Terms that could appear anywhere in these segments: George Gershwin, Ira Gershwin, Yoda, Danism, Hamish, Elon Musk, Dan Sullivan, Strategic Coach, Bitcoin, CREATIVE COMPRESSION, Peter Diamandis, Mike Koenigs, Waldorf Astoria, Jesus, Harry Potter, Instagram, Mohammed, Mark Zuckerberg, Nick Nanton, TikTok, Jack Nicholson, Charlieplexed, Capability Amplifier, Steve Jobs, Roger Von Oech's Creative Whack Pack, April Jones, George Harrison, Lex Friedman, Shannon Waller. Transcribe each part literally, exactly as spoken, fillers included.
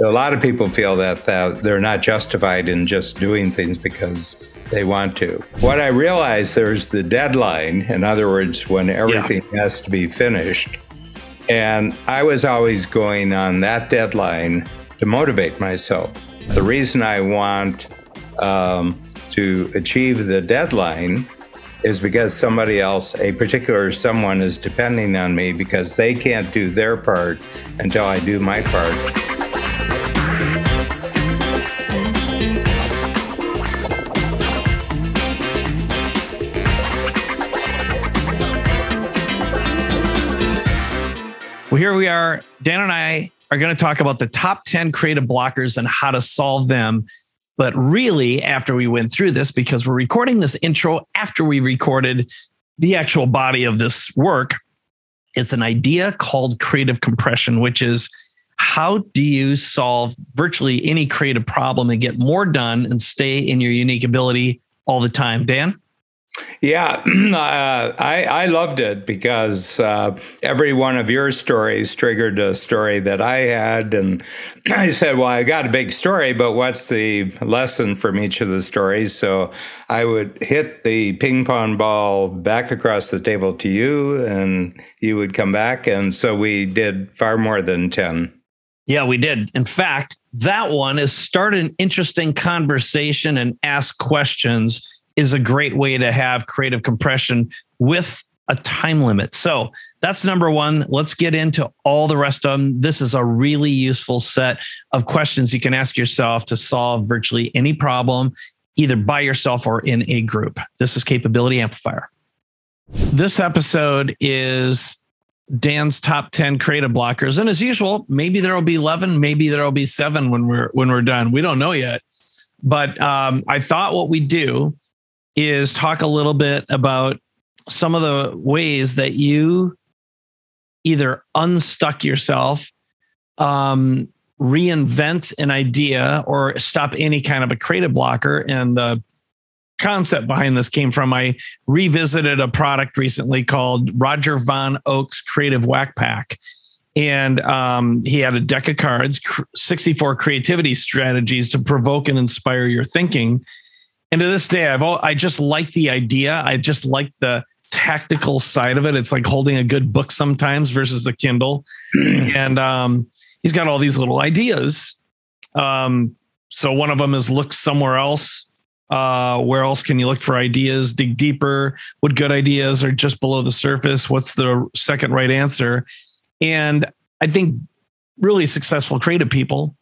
So a lot of people feel that, that they're not justified in just doing things because they want to. What I realized, there's the deadline. In other words, when everything yeah. has to be finished. And I was always going on that deadline to motivate myself. The reason I want um, to achieve the deadline is because somebody else, a particular someone, is depending on me because they can't do their part until I do my part. Well, here we are. Dan and I are going to talk about the top ten creative blockers and how to solve them. But really, after we went through this, because we're recording this intro after we recorded the actual body of this work, it's an idea called creative compression, which is how do you solve virtually any creative problem and get more done and stay in your unique ability all the time? Dan? Yeah, uh, I, I loved it because uh, every one of your stories triggered a story that I had. And I said, well, I got a big story, but what's the lesson from each of the stories? So I would hit the ping pong ball back across the table to you and you would come back. And so we did far more than ten. Yeah, we did. In fact, that one is start an interesting conversation and ask questions is a great way to have creative compression with a time limit. So that's number one. Let's get into all the rest of them. This is a really useful set of questions you can ask yourself to solve virtually any problem, either by yourself or in a group. This is Capability Amplifier. This episode is Dan's top ten creative blockers. And as usual, maybe there'll be eleven, maybe there'll be seven when we're, when we're done. We don't know yet, but um, I thought what we do is talk a little bit about some of the ways that you either unstuck yourself, um, reinvent an idea, or stop any kind of a creative blocker. And the concept behind this came from, I revisited a product recently called Roger Von Oech's Creative Whack Pack. And um, he had a deck of cards, sixty-four creativity strategies to provoke and inspire your thinking. And to this day, I've all, I just like the idea. I just like the tactical side of it. It's like holding a good book sometimes versus the Kindle. And um, he's got all these little ideas. Um, so one of them is look somewhere else. Uh, where else can you look for ideas? Dig deeper. What good ideas are just below the surface? What's the second right answer? And I think really successful creative people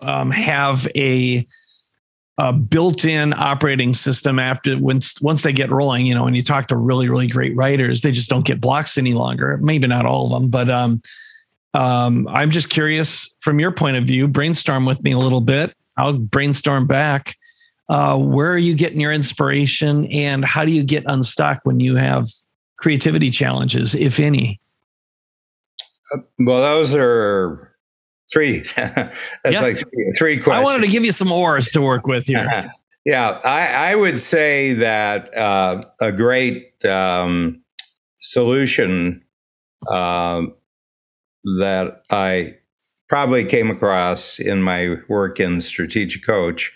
um, have a... a built-in operating system after once once they get rolling, you know, and you talk to really, really great writers, they just don't get blocks any longer. Maybe not all of them, but um, um, I'm just curious from your point of view, brainstorm with me a little bit. I'll brainstorm back. Uh, where are you getting your inspiration and how do you get unstuck when you have creativity challenges, if any? Well, those are... Three. That's yep. like three, three questions. I wanted to give you some oars to work with here. Uh-huh. Yeah, I, I would say that uh, a great um, solution uh, that I probably came across in my work in Strategic Coach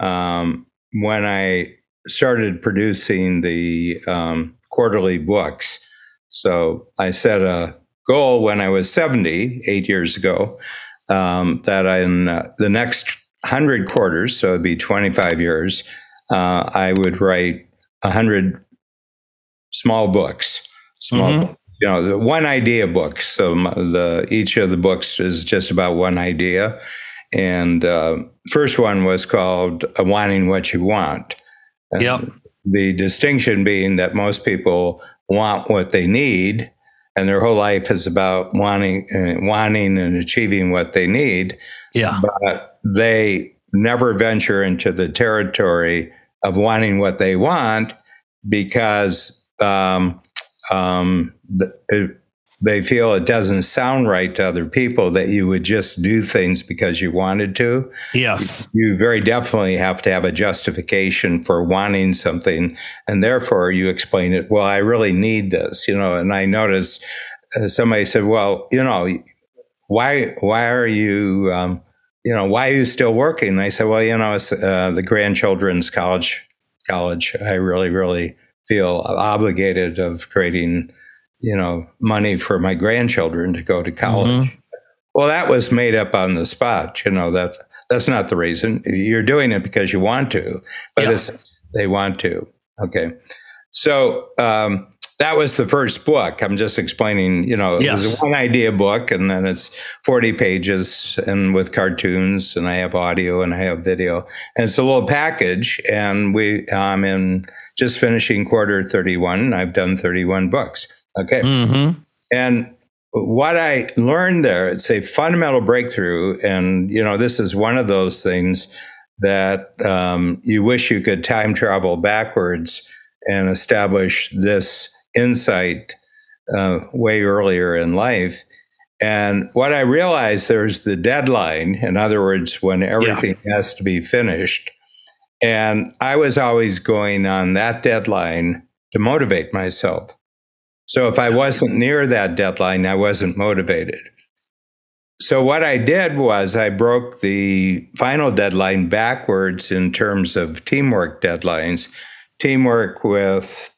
um, when I started producing the um, quarterly books. So I set a goal when I was seventy, eight years ago. Um, that in uh, the next one hundred quarters, so it'd be twenty-five years, uh, I would write one hundred small books, small, mm-hmm. you know, the one idea books. So the each of the books is just about one idea. And uh, first one was called Wanting What You Want. And yep. The distinction being that most people want what they need, and their whole life is about wanting, uh, wanting and achieving what they need. Yeah. But they never venture into the territory of wanting what they want because um, um, th- it, they feel it doesn't sound right to other people that you would just do things because you wanted to. Yes. You, you very definitely have to have a justification for wanting something. And therefore you explain it, well, I really need this, you know, and I noticed uh, somebody said, well, you know, why, why are you um, you know, why are you still working? And I said, well, you know, it's uh, the grandchildren's college. College, I really, really feel obligated of creating, you know, money for my grandchildren to go to college. Mm-hmm. Well, that was made up on the spot. You know, that that's not the reason. You're doing it because you want to, but yeah. it's, they want to. Okay. So um, that was the first book. I'm just explaining, you know, yes. it was a one idea book, and then it's forty pages and with cartoons, and I have audio and I have video, and it's a little package. And we, I'm um, in just finishing quarter thirty-one. I've done thirty-one books. Okay. Mm-hmm. And what I learned there, it's a fundamental breakthrough. And, you know, this is one of those things that um, you wish you could time travel backwards and establish this insight uh, way earlier in life. And what I realized, there's the deadline. In other words, when everything yeah. has to be finished. And I was always going on that deadline to motivate myself. So if I wasn't near that deadline, I wasn't motivated. So what I did was I broke the final deadline backwards in terms of teamwork deadlines. Teamwork with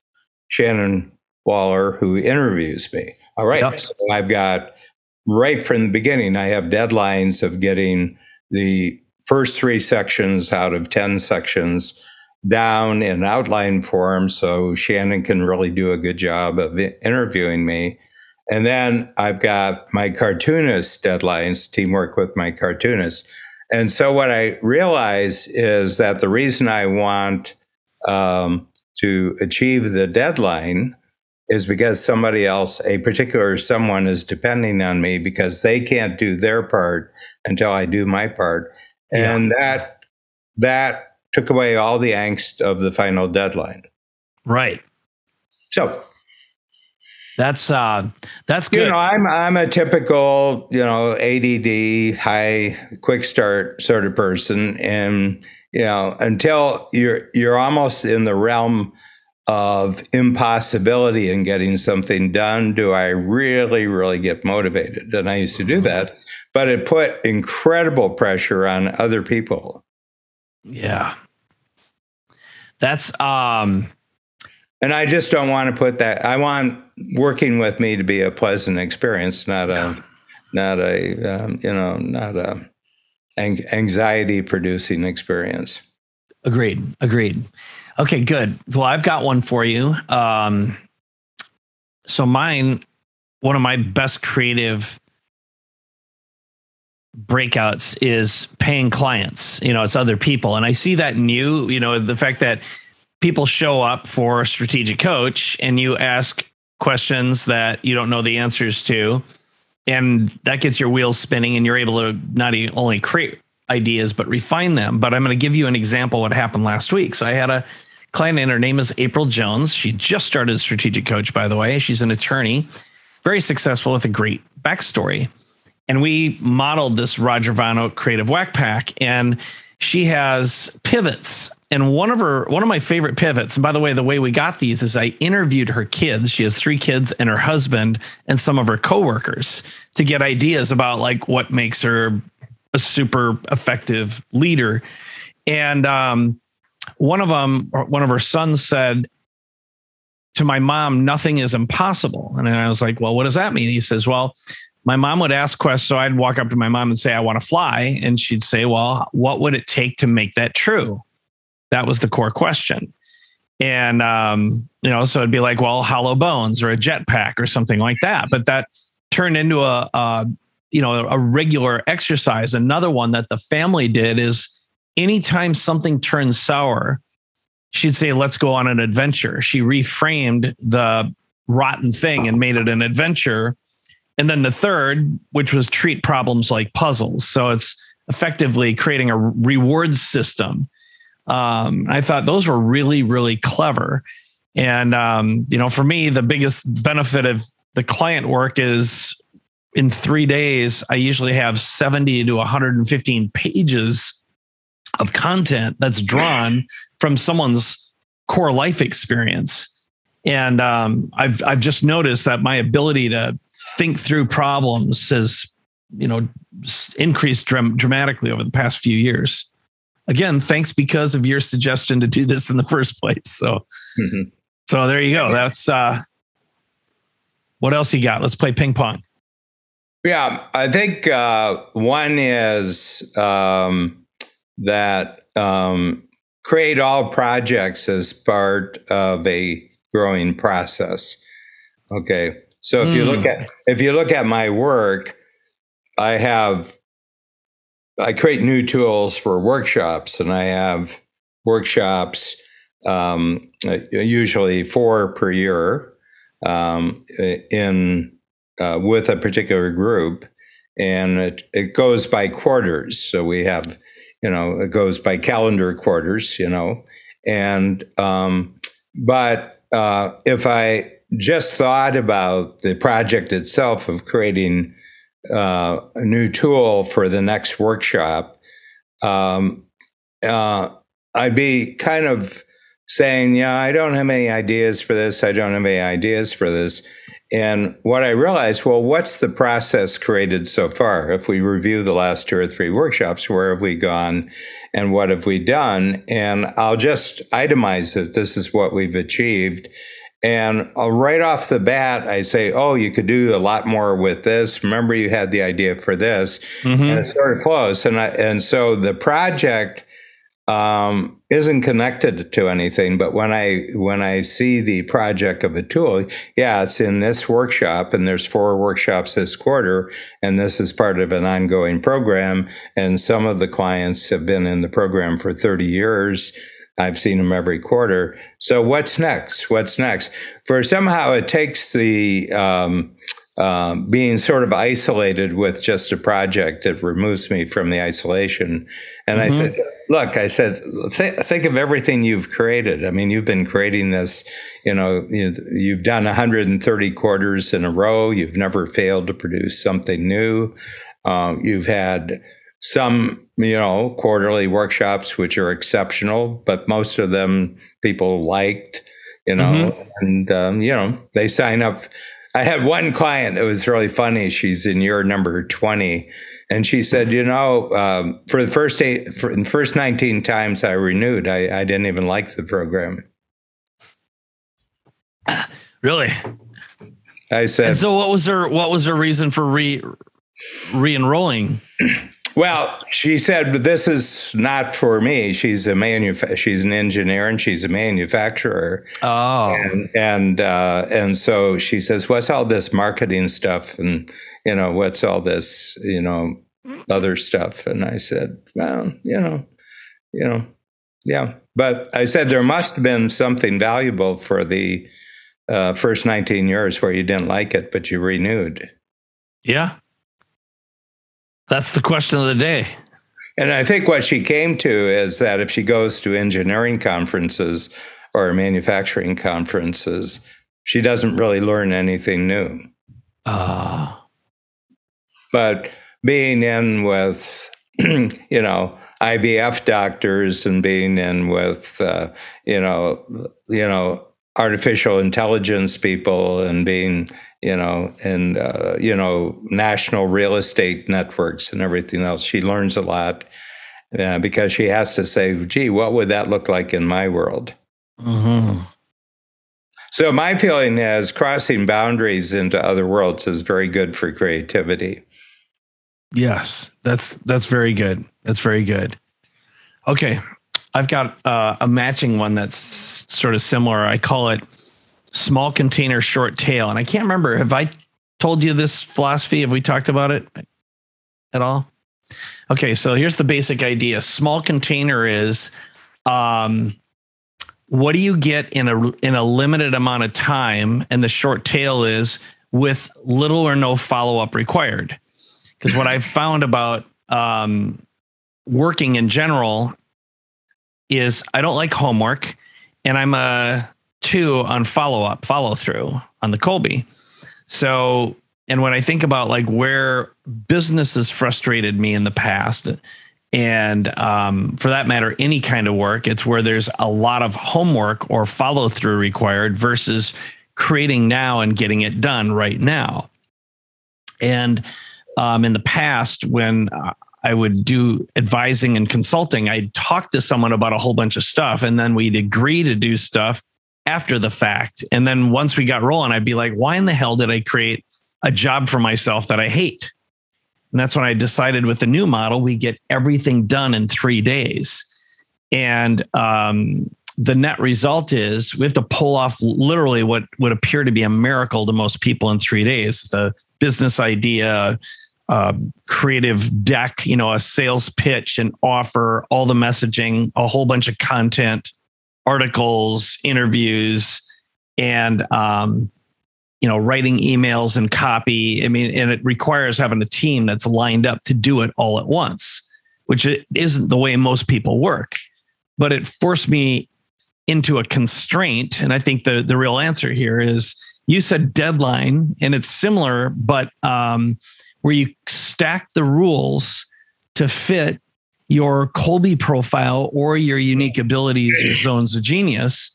Shannon Waller, who interviews me. All right. Yep. So I've got right from the beginning, I have deadlines of getting the first three sections out of ten sections down in outline form so Shannon can really do a good job of interviewing me. And then I've got my cartoonist deadlines, teamwork with my cartoonist. And so what I realize is that the reason I want Um, to achieve the deadline is because somebody else, a particular someone, is depending on me because they can't do their part until I do my part. Yeah. And that that took away all the angst of the final deadline. Right. So that's uh, that's good. You know, I'm I'm a typical, you know, A D D, high quick start sort of person, and you know, until you're you're almost in the realm of impossibility in getting something done, do I really, really get motivated? And I used to do that, but it put incredible pressure on other people. Yeah, that's um, and I just don't want to put that. I want working with me to be a pleasant experience, not a, not a, um, you know, not a. anxiety producing experience. Agreed. Agreed. Okay, good. Well, I've got one for you. Um, so mine, one of my best creative breakouts is paying clients. You know, it's other people. And I see that in you, you know, the fact that people show up for a strategic coach and you ask questions that you don't know the answers to. And that gets your wheels spinning and you're able to not only create ideas, but refine them. But I'm going to give you an example of what happened last week. So I had a client and her name is April Jones. She just started as strategic coach, by the way. She's an attorney, very successful with a great backstory. And we modeled this Roger Von Oech Creative Whack Pack. And she has pivots. And one of her, one of my favorite pivots, and by the way, the way we got these is I interviewed her kids. She has three kids and her husband and some of her coworkers to get ideas about like what makes her a super effective leader. And um, one of them, one of her sons said to my mom, "Nothing is impossible." And I was like, "Well, what does that mean?" He says, "Well, my mom would ask questions." So I'd walk up to my mom and say, "I want to fly." And she'd say, "Well, what would it take to make that true?" That was the core question. And, um, you know, so it'd be like, well, hollow bones or a jetpack or something like that. But that turned into a, uh, you know, a regular exercise. Another one that the family did is anytime something turns sour, she'd say, "Let's go on an adventure." She reframed the rotten thing and made it an adventure. And then the third, which was treat problems like puzzles. So it's effectively creating a reward system. Um, I thought those were really, really clever. And, um, you know, for me, the biggest benefit of the client work is in three days, I usually have seventy to one hundred fifteen pages of content that's drawn from someone's core life experience. And um, I've, I've just noticed that my ability to think through problems has you know, increased dram- dramatically over the past few years. Again, thanks because of your suggestion to do this in the first place. So, mm-hmm. so there you go. That's uh, what else you got? Let's play ping pong. Yeah, I think uh, one is um, that um, create all projects as part of a growing process. Okay, so if mm. you look at if you look at my work, I have I create new tools for workshops, and I have workshops um, usually four per year um, in. Uh, with a particular group, and it, it goes by quarters. So we have, you know, it goes by calendar quarters, you know, and, um, but uh, if I just thought about the project itself of creating uh, a new tool for the next workshop, um, uh, I'd be kind of saying, yeah, I don't have any ideas for this. I don't have any ideas for this. And what I realized, well, what's the process created so far? If we review the last two or three workshops, where have we gone and what have we done? And I'll just itemize it. This is what we've achieved. And I'll, right off the bat, I say, oh, you could do a lot more with this. Remember, you had the idea for this. Mm-hmm. And it sort of flows. And, I, and so the project Um, isn't connected to anything, but when I when I see the project of a tool, yeah, it's in this workshop, and there's four workshops this quarter, and this is part of an ongoing program, and some of the clients have been in the program for thirty years. I've seen them every quarter. So what's next? What's next? For somehow it takes the um, uh, being sort of isolated with just a project. It removes me from the isolation. And mm-hmm. I said, look, I said, th- think of everything you've created. I mean, you've been creating this, you know, you, you've done one hundred thirty quarters in a row. You've never failed to produce something new. Um, you've had some, you know, quarterly workshops, which are exceptional, but most of them people liked, you know, mm-hmm. and, um, you know, they sign up. I had one client, it was really funny. She's in year number twenty. And she said, you know, um, for the first eight, for the first nineteen times I renewed, I, I didn't even like the program. Really? I said. And so, what was her? What was her reason for re re-enrolling? Well, she said, but this is not for me. She's a manuf- She's an engineer and she's a manufacturer. Oh. And and, uh, and so she says, what's all this marketing stuff? And, you know, what's all this, you know, other stuff? And I said, well, you know, you know, yeah. But I said, there must have been something valuable for the uh, first nineteen years where you didn't like it, but you renewed. Yeah. That's the question of the day. And I think what she came to is that if she goes to engineering conferences or manufacturing conferences, she doesn't really learn anything new. Uh. But being in with, you know, I V F doctors and being in with, uh, you know, you know, artificial intelligence people and being, you know, and, uh, you know, national real estate networks and everything else. She learns a lot uh, because she has to say, gee, what would that look like in my world? Mm-hmm. So my feeling is crossing boundaries into other worlds is very good for creativity. Yes, that's, that's very good. That's very good. Okay. I've got uh, a matching one that's sort of similar. I call it small container, short tail. And I can't remember. Have I told you this philosophy? Have we talked about it at all? Okay. So here's the basic idea. Small container is, um, what do you get in a, in a limited amount of time? And the short tail is with little or no follow-up required. Because what I've found about, um, working in general is I don't like homework, and I'm a, two on follow-up, follow-through on the Colby. So, and when I think about like where business has frustrated me in the past, and um, for that matter, any kind of work, it's where there's a lot of homework or follow-through required versus creating now and getting it done right now. And um, in the past when I would do advising and consulting, I'd talk to someone about a whole bunch of stuff and then we'd agree to do stuff after the fact. And then once we got rolling, I'd be like, why in the hell did I create a job for myself that I hate? And that's when I decided with the new model, we get everything done in three days. And um, the net result is we have to pull off literally what would appear to be a miracle to most people in three days. The business idea, uh, creative deck, you know, a sales pitch, an offer, all the messaging, a whole bunch of content, articles, interviews, and, um, you know, writing emails and copy. I mean, and it requires having a team that's lined up to do it all at once, which isn't the way most people work. But it forced me into a constraint. And I think the, the real answer here is you said deadline, and it's similar, but um, where you stack the rules to fit your Colby profile or your unique abilities, your zones of genius,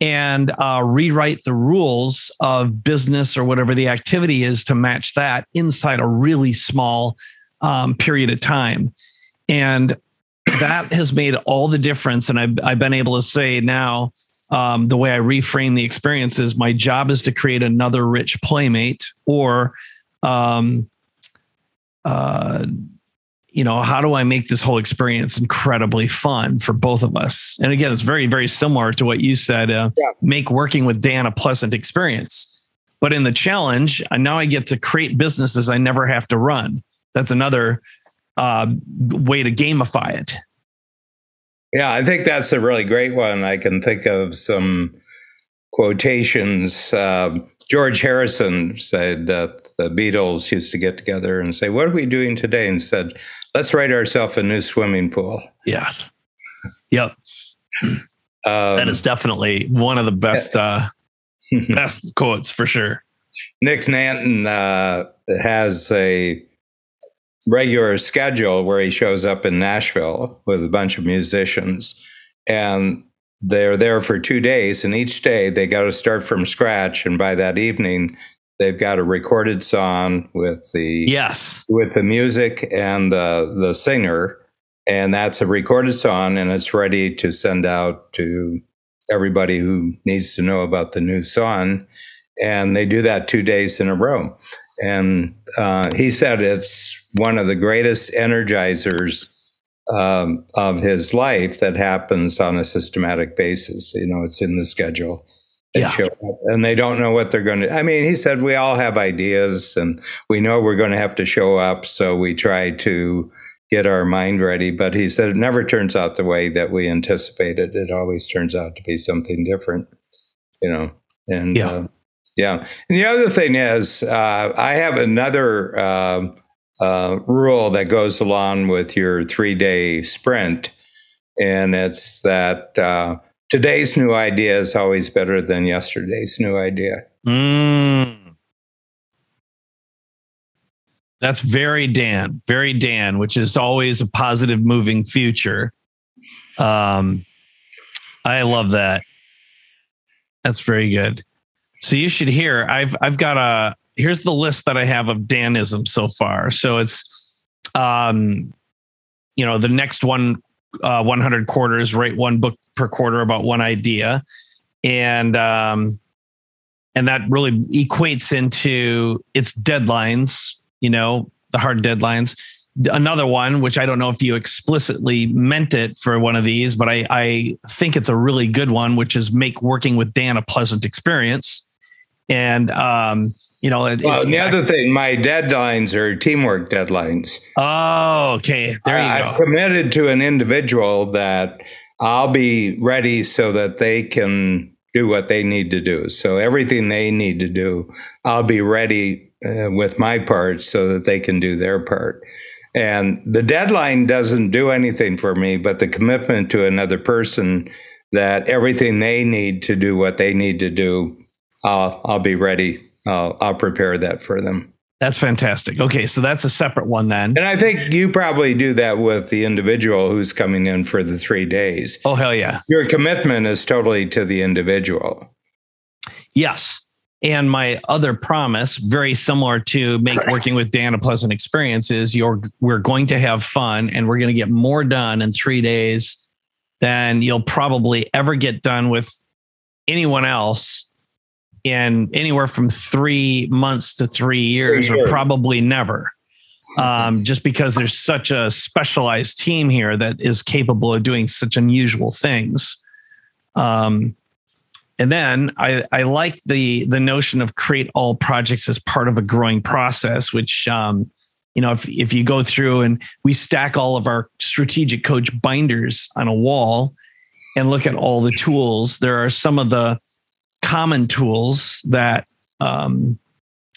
and uh, rewrite the rules of business or whatever the activity is to match that inside a really small um, period of time. And that has made all the difference. And I've, I've been able to say now, um, the way I reframe the experience is my job is to create another rich playmate, or, um, uh, you know, how do I make this whole experience incredibly fun for both of us? And again, it's very, very similar to what you said, uh, yeah. Make working with Dan a pleasant experience. But in the challenge, now I get to create businesses I never have to run. That's another uh, way to gamify it. Yeah, I think that's a really great one. I can think of some quotations. Uh, George Harrison said that the Beatles used to get together and say, what are we doing today? And said, let's write ourselves a new swimming pool. Yes. Yep. Um, that is definitely one of the best, uh, best quotes for sure. Nick Nanton uh, has a regular schedule where he shows up in Nashville with a bunch of musicians, and they're there for two days. And each day they got to start from scratch. And by that evening, they've got a recorded song with the yes with the music and the the singer, and that's a recorded song, and it's ready to send out to everybody who needs to know about the new song. And they do that two days in a row. And uh, he said it's one of the greatest energizers um, of his life that happens on a systematic basis. You know, it's in the schedule. They yeah. show up and they don't know what they're going to. I mean, he said, we all have ideas and we know we're going to have to show up. So we try to get our mind ready. But he said, it never turns out the way that we anticipated. It always turns out to be something different, you know? And yeah. Uh, yeah. And the other thing is, uh, I have another, uh, uh, rule that goes along with your three day sprint. And it's that, uh, today's new idea is always better than yesterday's new idea. Mm. That's very Dan, very Dan, which is always a positive moving future. Um, I love that. That's very good. So you should hear, I've, I've got a, here's the list that I have of Danism so far. So it's, um, you know, the next one, uh, one hundred quarters, write one book per quarter about one idea. And, um, and that really equates into its deadlines, you know, the hard deadlines. Another one, which I don't know if you explicitly meant it for one of these, but I, I think it's a really good one, which is make working with Dan a pleasant experience. And, um, you know, it, well, it's the other thing, my deadlines are teamwork deadlines. Oh, okay. There you uh, go. I've committed to an individual that I'll be ready so that they can do what they need to do. So everything they need to do, I'll be ready uh, with my part so that they can do their part. And the deadline doesn't do anything for me, but the commitment to another person that everything they need to do what they need to do, I'll, I'll be ready. I'll, I'll prepare that for them. That's fantastic. Okay, so that's a separate one then. And I think you probably do that with the individual who's coming in for the three days. Oh, hell yeah. Your commitment is totally to the individual. Yes. And my other promise, very similar to make working with Dan a pleasant experience, is you're, we're going to have fun and we're going to get more done in three days than you'll probably ever get done with anyone else in anywhere from three months to three years or probably never. Um, just because there's such a specialized team here that is capable of doing such unusual things. Um, And then I, I like the the notion of create all projects as part of a growing process, which, um, you know, if, if you go through and we stack all of our strategic coach binders on a wall and look at all the tools, there are some of the common tools that, um,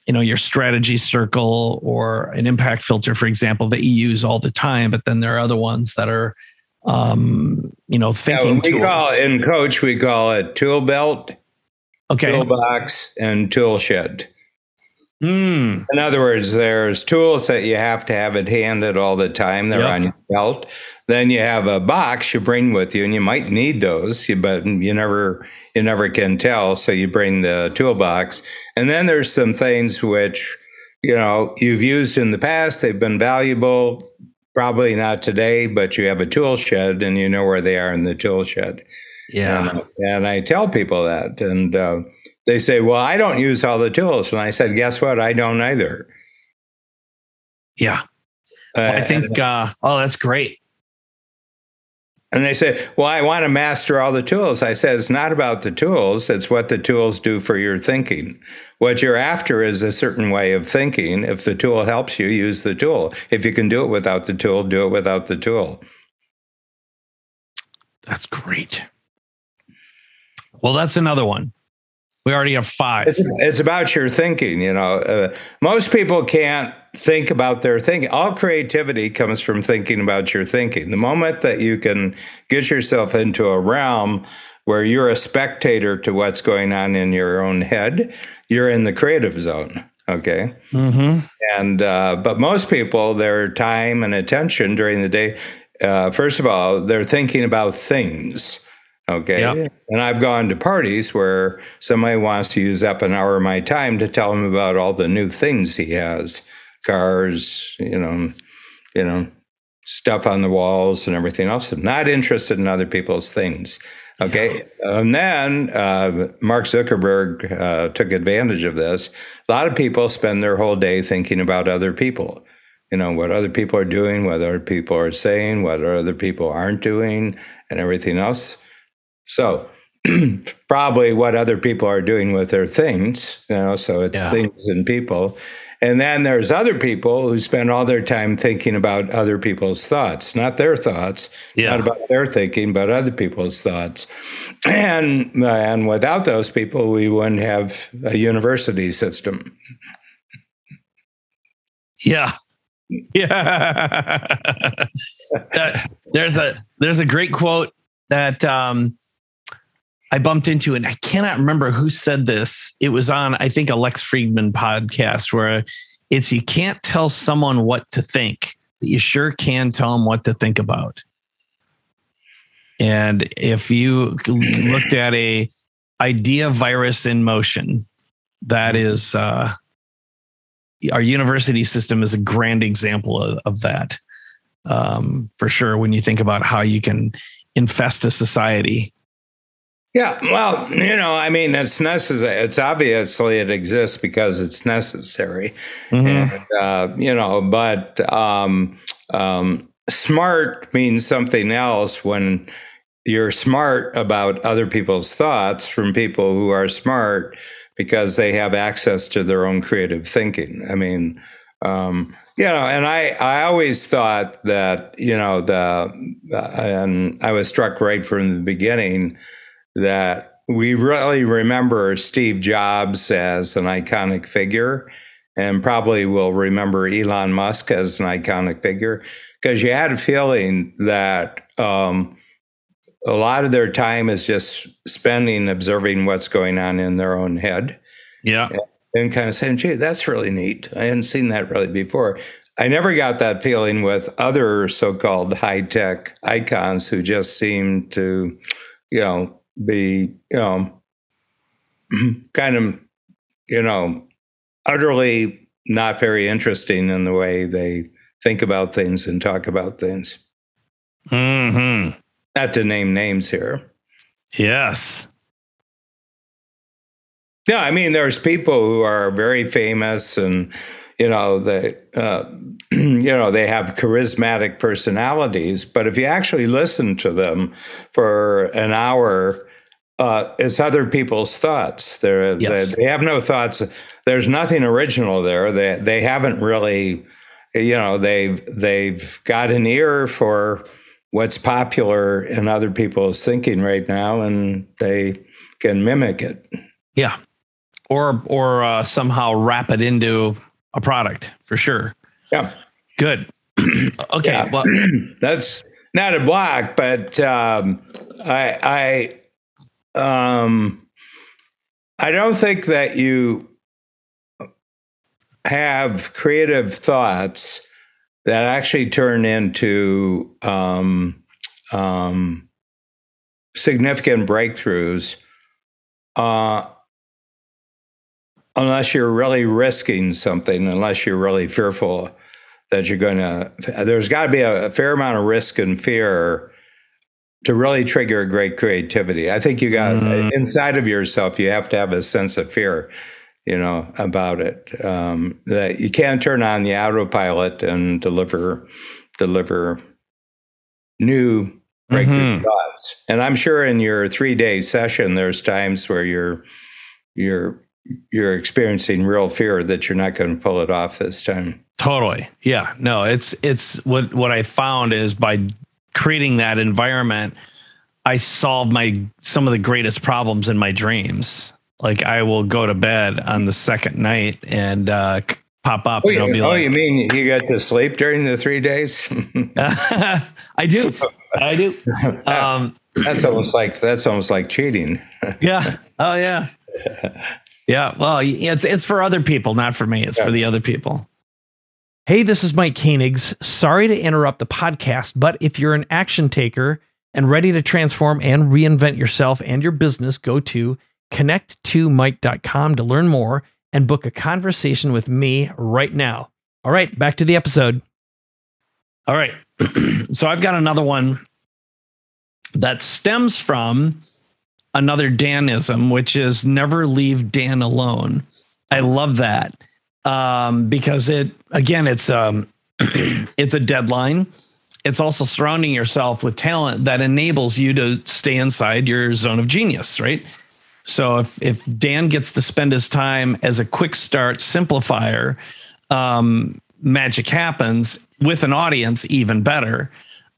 you know, your strategy circle or an impact filter, for example, that you use all the time. But then there are other ones that are, um, you know, thinking yeah, we call it, in coach, we call it tool belt, okay, toolbox, and tool shed. Mm. In other words, there's tools that you have to have at hand at all the time. They're yep. on your belt. Then you have a box you bring with you, and you might need those, but you never, you never can tell. So you bring the toolbox, and then there's some things which, you know, you've used in the past. They've been valuable. Probably not today, but you have a tool shed and you know where they are in the tool shed. Yeah. And, and I tell people that, and uh, they say, well, I don't use all the tools. And I said, guess what? I don't either. Yeah. Uh, well, I think, uh, oh, that's great. And they say, well, I want to master all the tools. I said, it's not about the tools. It's what the tools do for your thinking. What you're after is a certain way of thinking. If the tool helps you, use the tool. If you can do it without the tool, do it without the tool. That's great. Well, that's another one. We already have five. It's, it's about your thinking. You know, uh, most people can't think about their thinking. All creativity comes from thinking about your thinking. The moment that you can get yourself into a realm where you're a spectator to what's going on in your own head, you're in the creative zone. Okay. Mm-hmm. And uh, but most people, their time and attention during the day, uh, first of all, they're thinking about things. Okay. Yep. And I've gone to parties where somebody wants to use up an hour of my time to tell him about all the new things he has, cars, you know, you know, stuff on the walls and everything else. I'm not interested in other people's things. Okay. Yeah. And then uh, Mark Zuckerberg uh, took advantage of this. A lot of people spend their whole day thinking about other people. You know, what other people are doing, what other people are saying, what other people aren't doing, and everything else. So probably what other people are doing with their things, you know, so it's yeah. things and people. And then there's other people who spend all their time thinking about other people's thoughts, not their thoughts, yeah. not about their thinking, but other people's thoughts. And, and without those people, we wouldn't have a university system. Yeah. Yeah. that, there's a, there's a great quote that, um, I bumped into, and I cannot remember who said this. It was on, I think, a Lex Friedman podcast where it's, you can't tell someone what to think, but you sure can tell them what to think about. And if you looked at a idea virus in motion, that is, uh, our university system is a grand example of, of that. Um, for sure. When you think about how you can infest a society. Yeah, well, you know, I mean, it's necessary. It's obviously it exists because it's necessary, mm-hmm. and, uh, you know, but um, um, smart means something else when you're smart about other people's thoughts from people who are smart because they have access to their own creative thinking. I mean, um, you know, and I, I always thought that, you know, the and I was struck right from the beginning that we really remember Steve Jobs as an iconic figure, and probably will remember Elon Musk as an iconic figure, because you had a feeling that um, a lot of their time is just spending observing what's going on in their own head. Yeah. And kind of saying, gee, that's really neat. I hadn't seen that really before. I never got that feeling with other so-called high-tech icons who just seemed to, you know, be, you know, kind of you know, utterly not very interesting in the way they think about things and talk about things. Mm-hmm. Not to name names here. Yes. Yeah, I mean, there's people who are very famous and, you know, they, uh, you know, they have charismatic personalities. But if you actually listen to them for an hour, uh, it's other people's thoughts. They're, yes. they, they have no thoughts. There's nothing original there. They they haven't really, you know, they've they've got an ear for what's popular in other people's thinking right now, and they can mimic it. Yeah. Or or uh, somehow wrap it into a product, for sure. Yeah. Good. Okay. Yeah. Well, that's not a block, but um, I I um, I don't think that you have creative thoughts that actually turn into um, um, significant breakthroughs. Uh, Unless you're really risking something, unless you're really fearful that you're going to, there's got to be a, a fair amount of risk and fear to really trigger great creativity. I think you got mm. inside of yourself, you have to have a sense of fear, you know, about it. Um, that you can't turn on the autopilot and deliver, deliver new breakthrough mm-hmm. thoughts. And I'm sure in your three day session, there's times where you're, you're, you're experiencing real fear that you're not going to pull it off this time. Totally. Yeah. No, it's, it's what, what I found is by creating that environment, I solve my, some of the greatest problems in my dreams. Like I will go to bed on the second night and, uh, pop up. Oh, and I'll be oh like, you mean you got to sleep during the three days? I do. I do. Um, that's almost like, that's almost like cheating. Yeah. Oh yeah. Yeah, well, it's it's for other people, not for me. It's yeah. for the other people. Hey, this is Mike Koenigs. Sorry to interrupt the podcast, but if you're an action taker and ready to transform and reinvent yourself and your business, go to connect to mike dot com to learn more and book a conversation with me right now. All right, back to the episode. All right, so I've got another one that stems from another Danism, which is never leave Dan alone. I love that um, because it, again, it's um, it's a deadline. It's also surrounding yourself with talent that enables you to stay inside your zone of genius, right? So if, if Dan gets to spend his time as a quick start simplifier, um, magic happens with an audience, even better.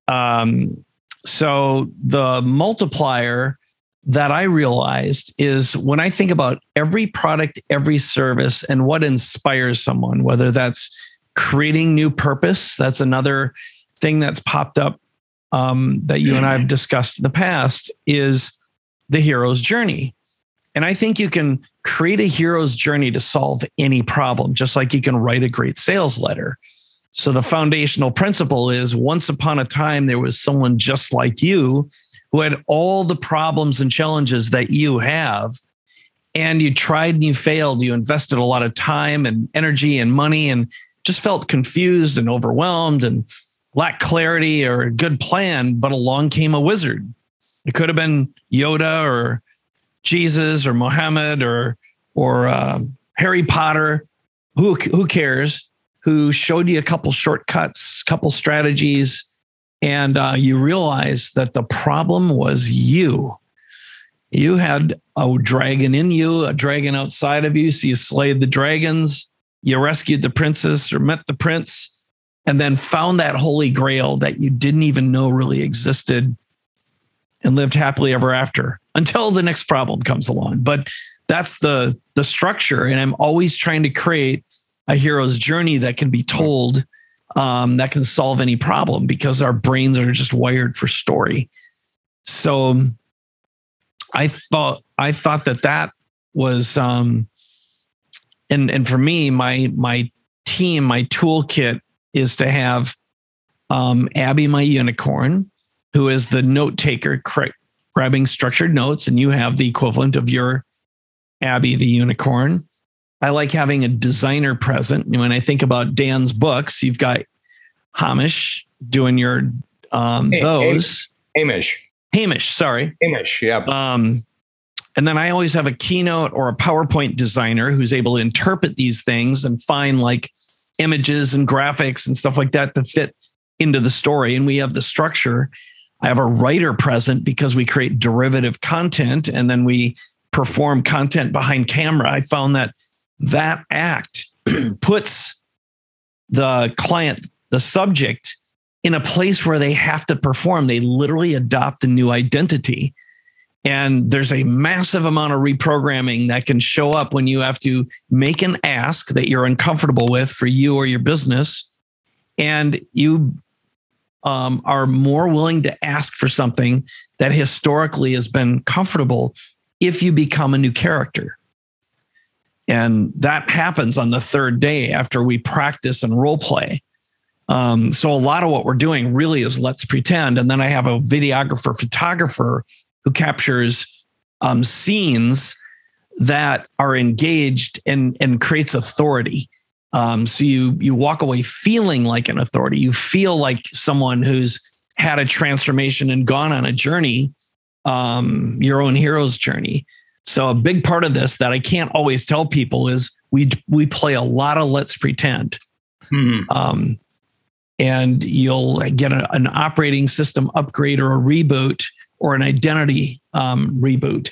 Um, so the multiplier that I realized is when I think about every product, every service, and what inspires someone, whether that's creating new purpose, that's another thing that's popped up um, that you and I have discussed in the past, is the hero's journey. And I think you can create a hero's journey to solve any problem, just like you can write a great sales letter. So the foundational principle is once upon a time, there was someone just like you who had all the problems and challenges that you have, and you tried and you failed. You invested a lot of time and energy and money and just felt confused and overwhelmed and lacked clarity or a good plan, but along came a wizard. It could have been Yoda or Jesus or Mohammed or or um, Harry Potter, who, who cares, who showed you a couple shortcuts, couple strategies, and uh, you realize that the problem was you. You had a dragon in you, a dragon outside of you. So you slayed the dragons, you rescued the princess or met the prince, and then found that holy grail that you didn't even know really existed and lived happily ever after until the next problem comes along. But that's the, the structure. And I'm always trying to create a hero's journey that can be told Um, that can solve any problem, because our brains are just wired for story. So I thought I thought that that was, um, and and for me, my my team, my toolkit is to have um, Abby, my unicorn, who is the note taker, grabbing structured notes, and you have the equivalent of your Abby, the unicorn. I like having a designer present. And when I think about Dan's books, you've got Hamish doing your um, hey, those. Hey, Hamish. Hamish, sorry. Hamish, yeah. Um, and then I always have a keynote or a PowerPoint designer who's able to interpret these things and find like images and graphics and stuff like that to fit into the story. And we have the structure. I have a writer present because we create derivative content and then we perform content behind camera. I found that that act puts the client, the subject, in a place where they have to perform. They literally adopt a new identity. And there's a massive amount of reprogramming that can show up when you have to make an ask that you're uncomfortable with for you or your business. And you um, are more willing to ask for something that historically has been comfortable if you become a new character. And that happens on the third day after we practice and role play. Um, so a lot of what we're doing really is let's pretend. And then I have a videographer, photographer who captures um, scenes that are engaged and, and creates authority. Um, so you, you walk away feeling like an authority. You feel like someone who's had a transformation and gone on a journey, um, your own hero's journey. So a big part of this that I can't always tell people is we we play a lot of let's pretend. Mm-hmm. um, and you'll get a, an operating system upgrade or a reboot or an identity um, reboot.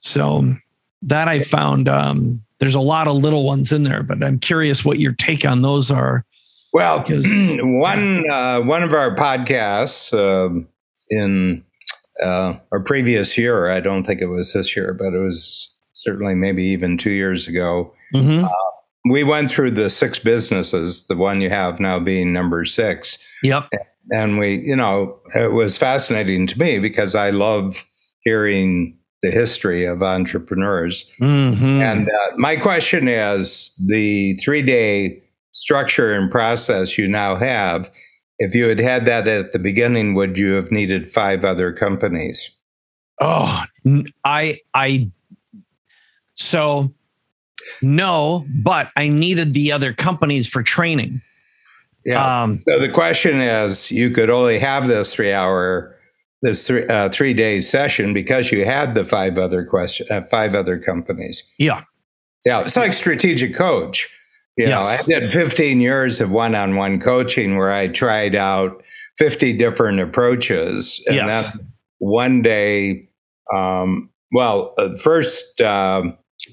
So that I found um, there's a lot of little ones in there, but I'm curious what your take on those are. Well, because, one uh, one of our podcasts uh, in. Uh, or previous year, I don't think it was this year, but it was certainly maybe even two years ago. Mm-hmm. uh, we went through the six businesses, the one you have now being number six. Yep. And we, you know, it was fascinating to me because I love hearing the history of entrepreneurs. Mm-hmm. And uh, my question is the three-day structure and process you now have, if you had had that at the beginning, would you have needed five other companies? Oh, I, I, so no, but I needed the other companies for training. Yeah. Um, so the question is, you could only have this three hour, this three, uh, three day session because you had the five other question, uh, five other companies. Yeah. Yeah. It's like Strategic Coach. You know, yes. I did fifteen years of one-on-one coaching where I tried out fifty different approaches. And yes. Then one day, um, well, first, uh,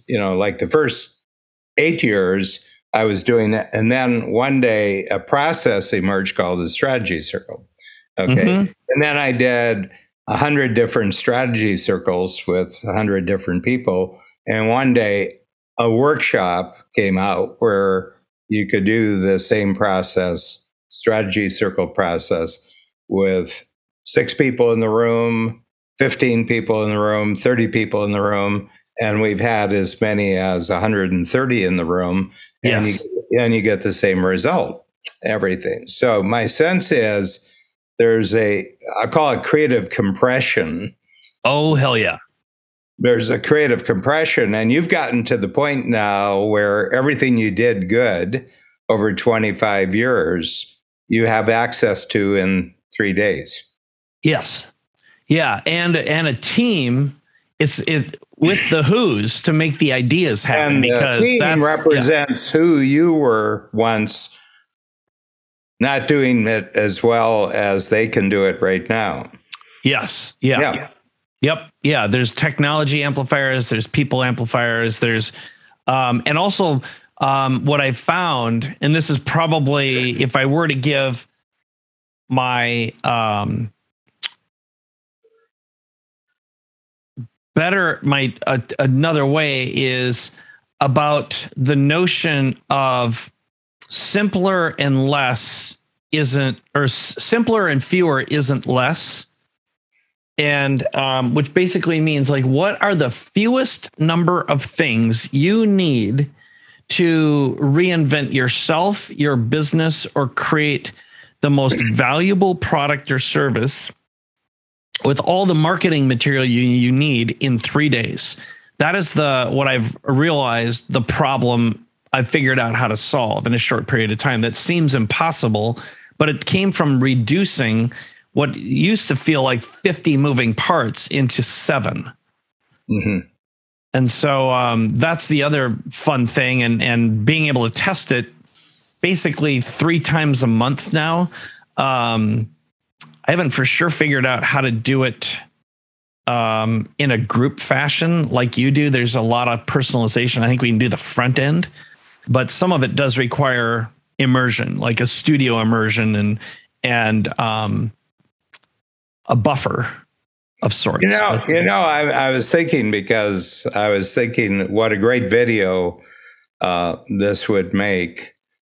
you know, like the first eight years I was doing that. And then one day a process emerged called the strategy circle. Okay. Mm-hmm. And then I did one hundred different strategy circles with one hundred different people. And one day, a workshop came out where you could do the same process, strategy circle process, with six people in the room, fifteen people in the room, thirty people in the room. And we've had as many as one hundred thirty in the room. And, yes. you, and you get the same result, everything. So my sense is there's a, I call it creative compression. Oh, hell yeah. There's a creative compression, and you've gotten to the point now where everything you did good over twenty-five years, you have access to in three days. Yes. Yeah. And, and a team it's it with the who's to make the ideas happen, and because the team that's, represents yeah. who you were once, not doing it as well as they can do it right now. Yes. Yeah. Yeah. Yep. Yeah. There's technology amplifiers. There's people amplifiers. There's, um, and also um, what I found, and this is probably if I were to give my um, better, my, uh, another way is about the notion of simpler and less isn't, or simpler and fewer isn't less. And um, which basically means like, what are the fewest number of things you need to reinvent yourself, your business, or create the most valuable product or service with all the marketing material you, you need in three days? that is the what I've realized the problem I've figured out how to solve in a short period of time that seems impossible, but it came from reducing what used to feel like fifty moving parts into seven. Mm-hmm. And so um, that's the other fun thing, and and being able to test it basically three times a month now. Um, I haven't for sure figured out how to do it um, in a group fashion like you do. There's a lot of personalization. I think we can do the front end, but some of it does require immersion, like a studio immersion and and um, a buffer of sorts. You know, you know I, I was thinking because I was thinking what a great video uh, this would make,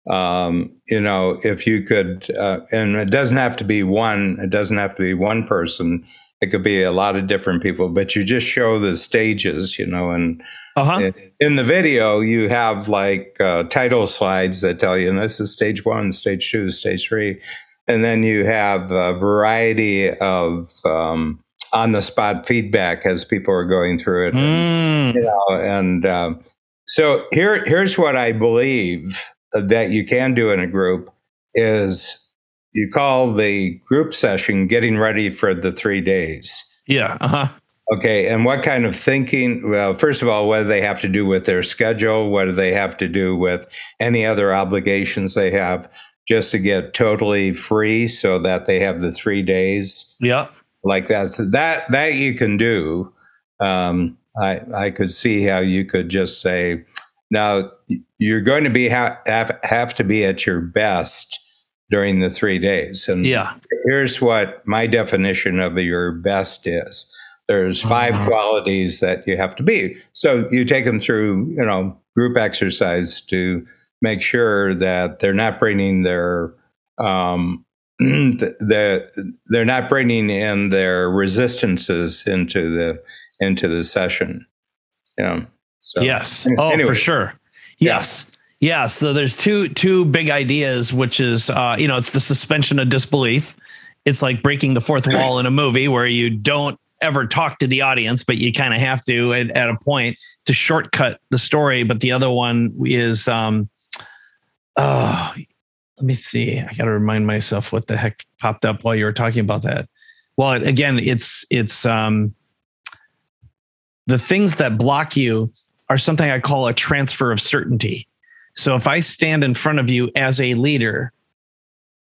um, you know, if you could, uh, and it doesn't have to be one, it doesn't have to be one person. It could be a lot of different people, but you just show the stages, you know, and uh-huh. in, in the video you have like uh, title slides that tell you, and this is stage one, stage two, stage three. And then you have a variety of um, on-the-spot feedback as people are going through it. Mm. And, you know, and um, so here, here's what I believe that you can do in a group is you call the group session getting ready for the three days. Yeah. Uh-huh. Okay. And what kind of thinking? Well, first of all, what do they have to do with their schedule? What do they have to do with any other obligations they have? Just to get totally free so that they have the three days. Yeah. Like that. So that that you can do. Um, I, I could see how you could just say, now you're going to be ha have, have to be at your best during the three days. And yeah. here's what my definition of your best is. There's five uh-huh. qualities that you have to be. So you take them through, you know, group exercise to make sure that they're not bringing their, um, the, they're not bringing in their resistances into the, into the session. Yeah. So, yes. Oh, anyway. For sure. Yes. Yeah. Yeah. So there's two, two big ideas, which is, uh, you know, it's the suspension of disbelief. It's like breaking the fourth wall in a movie where you don't ever talk to the audience, but you kind of have to at, at a point to shortcut the story. But the other one is, um, oh, let me see. I got to remind myself what the heck popped up while you were talking about that. Well, again, it's it's um, the things that block you are something I call a transfer of certainty. So if I stand in front of you as a leader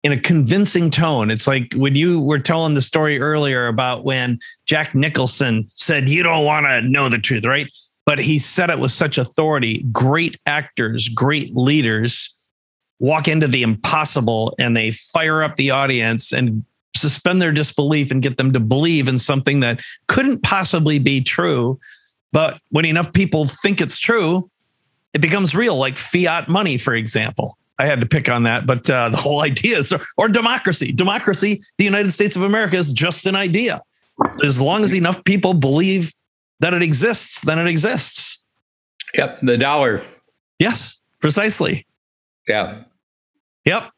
in a convincing tone, it's like when you were telling the story earlier about when Jack Nicholson said, you don't want to know the truth, right? But he said it with such authority. Great actors, great leaders walk into the impossible and they fire up the audience and suspend their disbelief and get them to believe in something that couldn't possibly be true. But when enough people think it's true, it becomes real, like fiat money, for example. I had to pick on that, but uh, the whole idea is, or, or democracy. Democracy, the United States of America, is just an idea. As long as enough people believe that it exists, then it exists. Yep, the dollar. Yes, precisely. Yeah. Yep.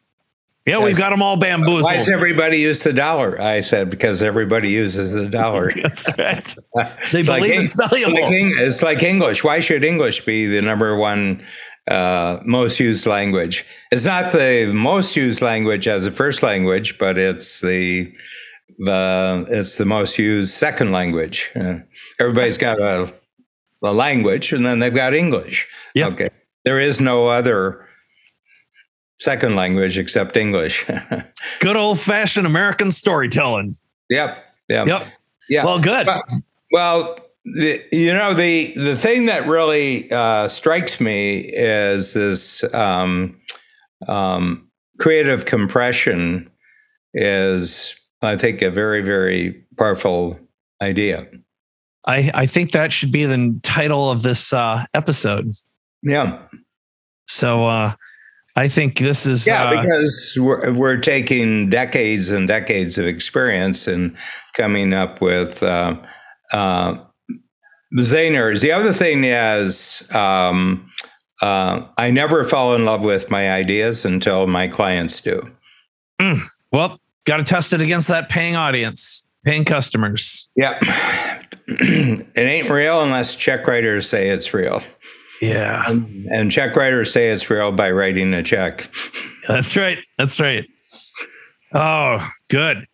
Yeah, yes. We've got them all bamboozled. Why does everybody use the dollar? I said, because everybody uses the dollar. That's right. They it's believe like, it's valuable. It's like English. Why should English be the number one uh, most used language? It's not the most used language as a first language, but it's the the it's the most used second language. Uh, everybody's got a, a language, and then they've got English. Yep. Okay. There is no other second language except English. Good old-fashioned American storytelling. Yep. Yep. Yep. Yeah. Well, good. Well, well the, you know, the the thing that really uh, strikes me is this um, um, creative compression is, I think, a very, very powerful idea. I, I think that should be the title of this uh, episode. Yeah. So, uh, I think this is... Yeah, uh, because we're, we're taking decades and decades of experience and coming up with uh, uh, zingers. The other thing is, um, uh, I never fall in love with my ideas until my clients do. Mm, well, got to test it against that paying audience. Paying customers. Yep. It ain't real unless check writers say it's real. Yeah. And, and check writers say it's real by writing a check. That's right. That's right. Oh, good.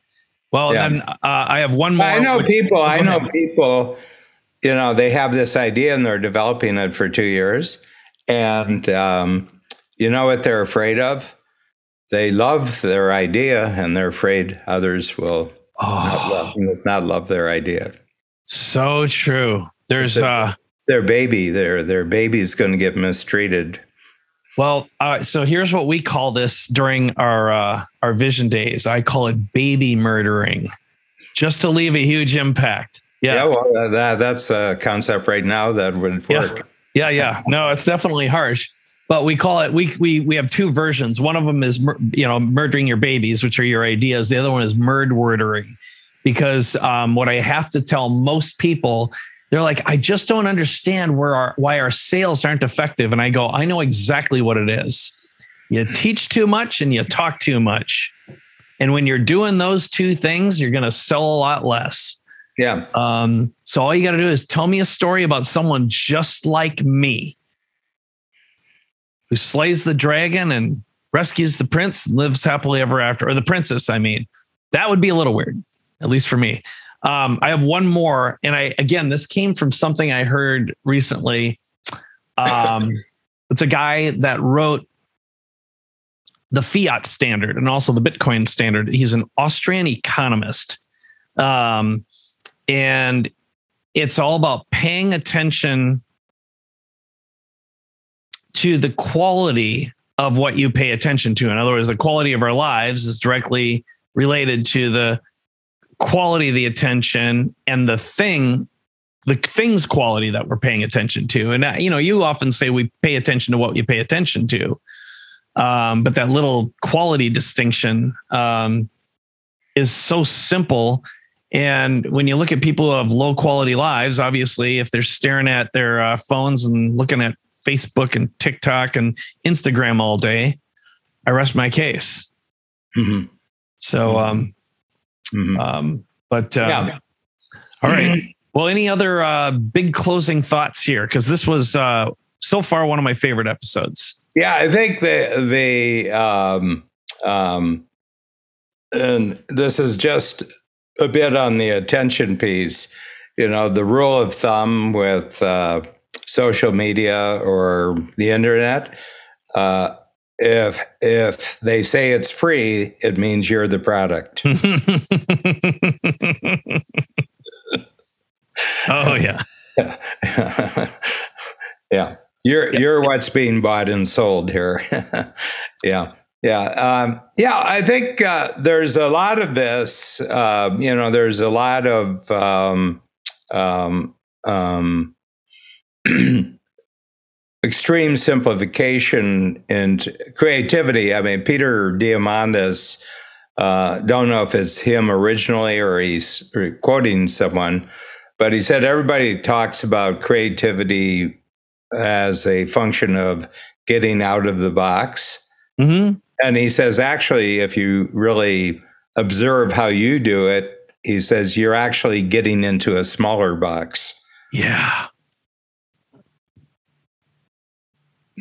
Well, yeah. then uh, I have one more. I know which, people. I know people, you know, they have this idea and they're developing it for two years. And um, you know what they're afraid of? They love their idea and they're afraid others will oh. not, love, not love their idea. So true. There's a... Uh, It's their baby. Their their baby's going to get mistreated. Well, uh, so here's what we call this during our uh, our vision days. I call it baby murdering, just to leave a huge impact. Yeah, yeah well, that that's a concept right now that would work. Yeah, yeah. yeah. No, it's definitely harsh, but we call it. We we we have two versions. One of them is you know murdering your babies, which are your ideas. The other one is murd-wordering, because um, what I have to tell most people. They're like, I just don't understand where our, why our sales aren't effective. And I go, I know exactly what it is. You teach too much and you talk too much. And when you're doing those two things, you're going to sell a lot less. Yeah. Um, so all you got to do is tell me a story about someone just like me who slays the dragon and rescues the prince and lives happily ever after, or the princess, I mean. That would be a little weird, at least for me. Um, I have one more. And I, again, this came from something I heard recently. Um, it's a guy that wrote the fiat standard and also the Bitcoin standard. He's an Austrian economist. Um, and it's all about paying attention to the quality of what you pay attention to. In other words, the quality of our lives is directly related to the quality of the attention and the thing, the thing's quality that we're paying attention to. And, you know, you often say we pay attention to what you pay attention to. Um, but that little quality distinction um, is so simple. And when you look at people who have low quality lives, obviously, if they're staring at their uh, phones and looking at Facebook and TikTok and Instagram all day, I rest my case. Mm-hmm. So, um, Mm-hmm. Um, but, um, yeah. all right. Mm-hmm. Well, any other, uh, big closing thoughts here? Cause this was, uh, so far one of my favorite episodes. Yeah. I think the, the, um, um, and this is just a bit on the attention piece, you know, the rule of thumb with, uh, social media or the internet, uh, If if they say it's free, it means you're the product. Oh yeah, yeah. You're yeah. you're what's being bought and sold here. yeah, yeah, um, yeah. I think uh, there's a lot of this. Uh, you know, there's a lot of um, um, um, extreme simplification and creativity. I mean, Peter Diamandis, uh, don't know if it's him originally or he's or quoting someone, but he said everybody talks about creativity as a function of getting out of the box. Mm-hmm. And he says, actually, if you really observe how you do it, he says, you're actually getting into a smaller box. Yeah.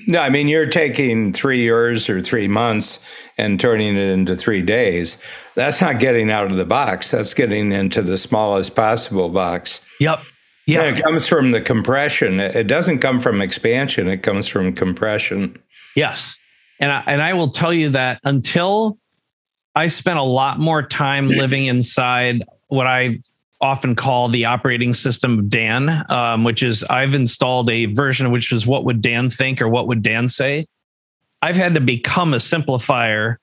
No, I mean, you're taking three years or three months and turning it into three days. That's not getting out of the box. That's getting into the smallest possible box. Yep. Yeah. And it comes from the compression. It doesn't come from expansion. It comes from compression. Yes. And I, and I will tell you that until I spent a lot more time living inside what I often call the operating system of Dan, um, which is I've installed a version, which is what would Dan think or what would Dan say? I've had to become a simplifier,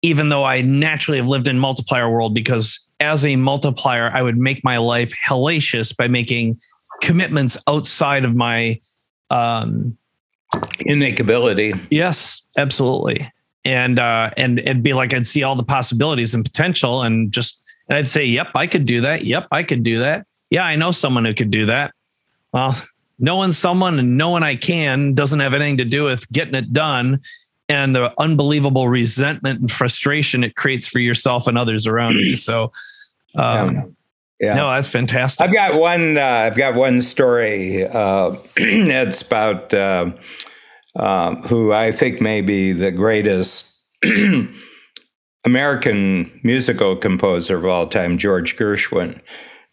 even though I naturally have lived in multiplier world, because as a multiplier, I would make my life hellacious by making commitments outside of my um, inacability. Yes, absolutely. And, uh, and it'd be like, I'd see all the possibilities and potential and just, and I'd say, yep, I could do that. Yep, I could do that. Yeah, I know someone who could do that. Well, knowing someone and knowing I can doesn't have anything to do with getting it done and the unbelievable resentment and frustration it creates for yourself and others around you. So um, Yeah. No, that's fantastic. I've got one. Uh, I've got one story. Uh, it's about uh, uh, who I think may be the greatest American musical composer of all time, George Gershwin.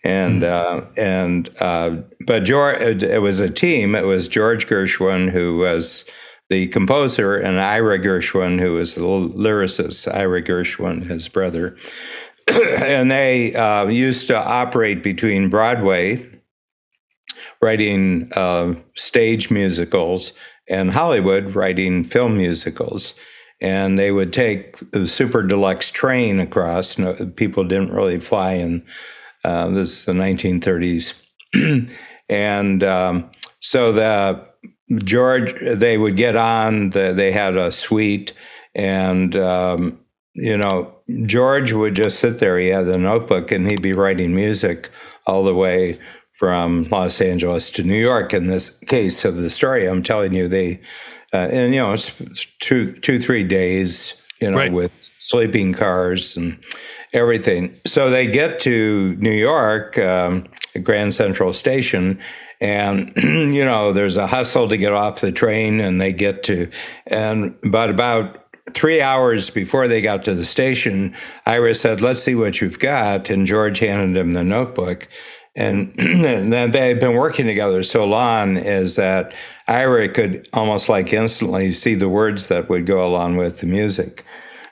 And uh, and uh, but George, it, it was a team. It was George Gershwin, who was the composer, and Ira Gershwin, who was the lyricist. Ira Gershwin, his brother. And they uh, used to operate between Broadway, writing uh, stage musicals, and Hollywood, writing film musicals. And they would take the super deluxe train across. No, people didn't really fly in. Uh, this is the nineteen thirties. And um, so the George, they would get on. The, they had a suite, and um, you know, George would just sit there. He had a notebook, and he'd be writing music all the way from Los Angeles to New York. In this case of the story, I'm telling you, they, uh, and you know, it's two, two, three days, you know, right, with sleeping cars and everything. So they get to New York, um, Grand Central Station, and you know, there's a hustle to get off the train, and they get to, and but about three hours before they got to the station, Ira said, "Let's see what you've got." And George handed him the notebook. And then they had been working together so long is that Ira could almost like instantly see the words that would go along with the music.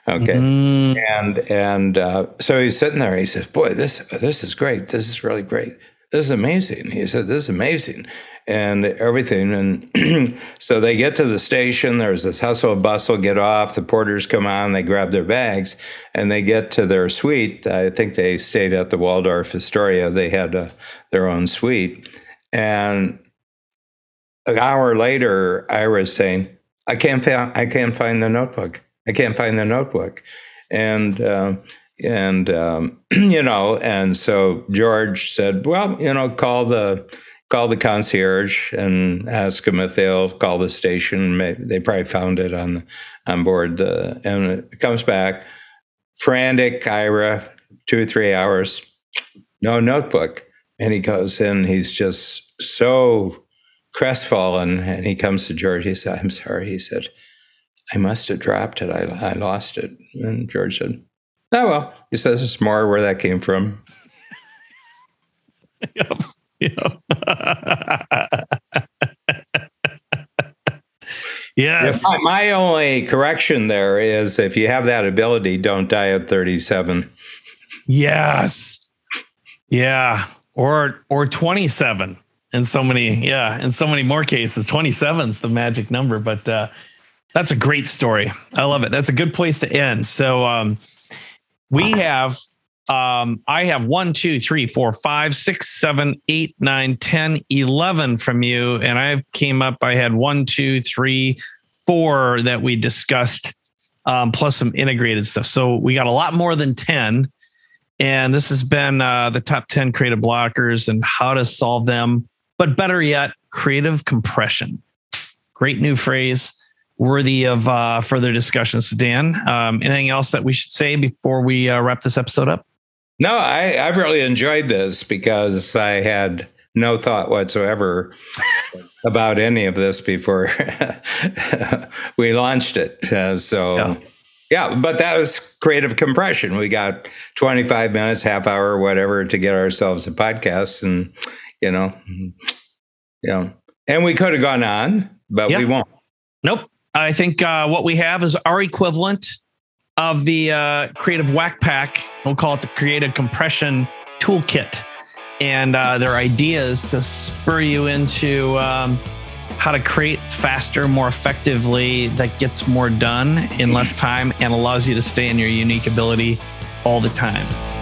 Okay. Mm-hmm. And and uh, so he's sitting there. He says, "Boy, this this is great. This is really great. This is amazing." He said, "This is amazing." And everything, and so they get to the station, there's this hustle bustle, get off, the porters come on, they grab their bags, and they get to their suite. I think they stayed at the Waldorf Astoria. They had a, their own suite. And an hour later, Ira's saying, I can't, I can't find the notebook. I can't find the notebook. And... Uh, and, um, you know, and so George said, well, you know, call the... call the concierge and ask them if they'll call the station. They probably found it on on board. The, and it comes back, frantic Ira, two or three hours, no notebook. And he goes in, he's just so crestfallen. And he comes to George, he said, "I'm sorry." He said, "I must have dropped it. I, I lost it." And George said, "Oh, well." He says, "It's more where that came from." Yep. Yes. My, my only correction there is, if you have that ability, don't die at thirty-seven. Yes. Yeah. Or or twenty-seven in so many, yeah, in so many more cases. twenty-seven is the magic number, but uh that's a great story. I love it. That's a good place to end. So um we have Um, I have one, two, three, four, five, six, seven, eight, nine, ten, eleven from you. And I came up, I had one, two, three, four that we discussed, um, plus some integrated stuff. So we got a lot more than ten. And this has been uh, the top ten creative blockers and how to solve them. But better yet, creative compression. Great new phrase, worthy of uh, further discussion. So Dan, um, anything else that we should say before we uh, wrap this episode up? No, I, I've really enjoyed this because I had no thought whatsoever about any of this before we launched it. Uh, so, yeah. yeah, but that was creative compression. We got twenty-five minutes, half hour, whatever, to get ourselves a podcast. And, you know, yeah. And we could have gone on, but yep. we won't. Nope. I think uh, what we have is our equivalent of the uh, Creative Whack Pack. We'll call it the Creative Compression Toolkit. And uh, their ideas to spur you into um, how to create faster, more effectively, that gets more done in less time and allows you to stay in your unique ability all the time.